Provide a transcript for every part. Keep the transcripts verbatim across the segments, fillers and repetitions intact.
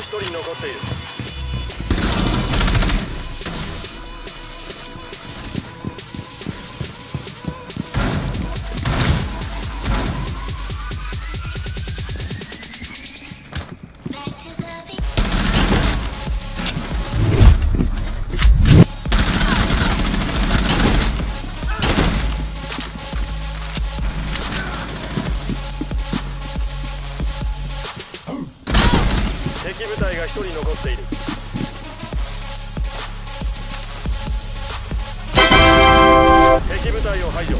がひとり残っている。敵部隊が一人残っている。敵部隊を排除。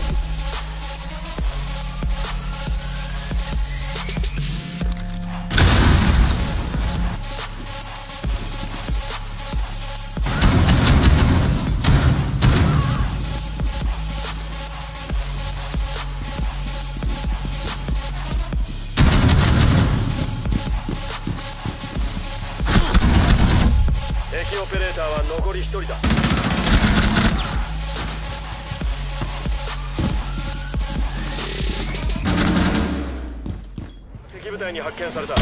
オペレーターは残りひとりだ。敵部隊に発見された。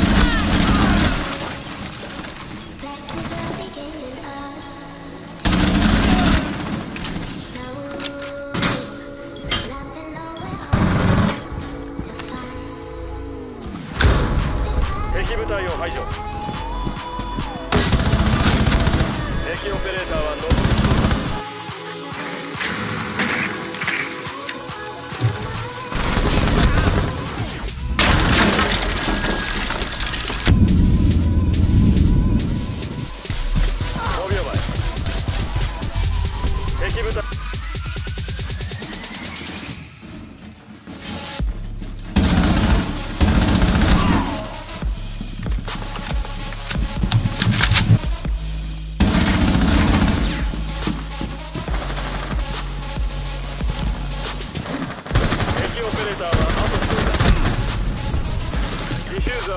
敵部隊を排除。オペレーターは残り。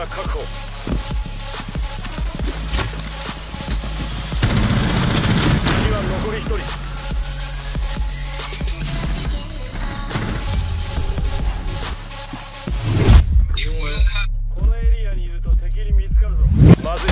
確保。敵は残り一人。このエリアにいると敵に見つかるぞ。まずい。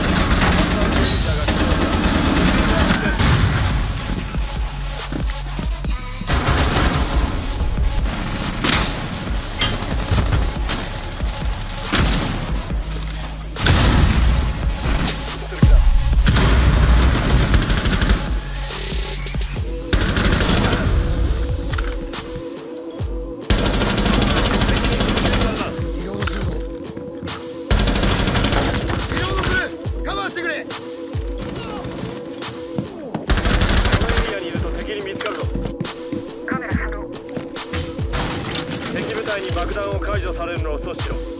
敵部隊に爆弾を解除されるのを阻止しろ。